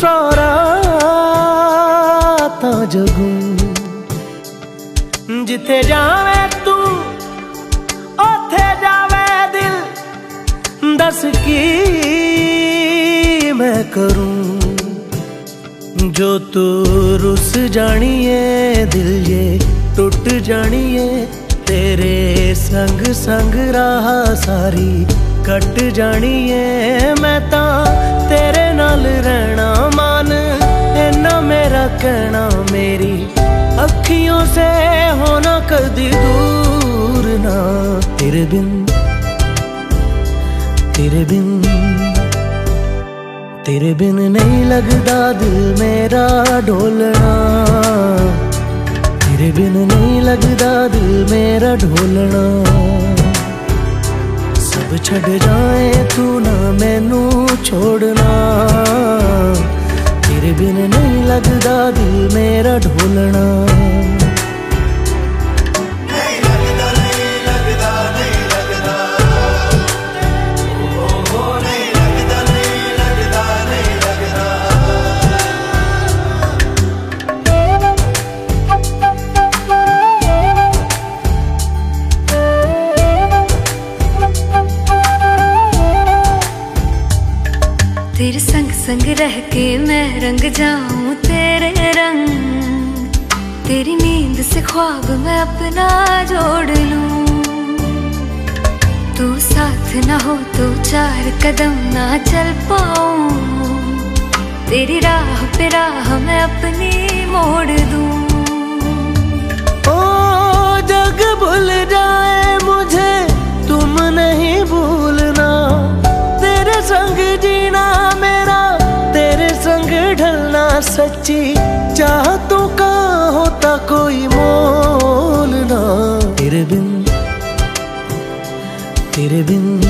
सारा ता जगू जिथे जावे तू ओथे जावे दिल दस की मैं करूं जो तू रुस जानी है दिल ये टूट जानी है तेरे संग संग राह सारी कट जानी है मैं ता तेरे नाल रहना मान इन्ना मेरा कहना मेरी अखियों से होना कदी दूर ना तेरे बिन तेरे बिन तेरे बिन नहीं लगदा दिल मेरा डोलना तेरे बिन नहीं लगदा दिल मेरा ढोलना सब छड़ जाए तू ना मैनू छोड़ना तेरे बिन नहीं लगदा दिल मेरा ढोलना तेरे संग संग रह के मैं रंग जाऊं तेरे रंग तेरी नींद से ख्वाब मैं अपना जोड़ लूं तू साथ ना हो तो चार कदम ना चल पाऊं तेरी राह पे राह मैं अपनी मोड़ दूं ओ जग भूल जाए मुझे तुम नहीं भूलना तेरे संग जीना ढलना सच्ची चाहतों का होता कोई मोल ना तेरे बिन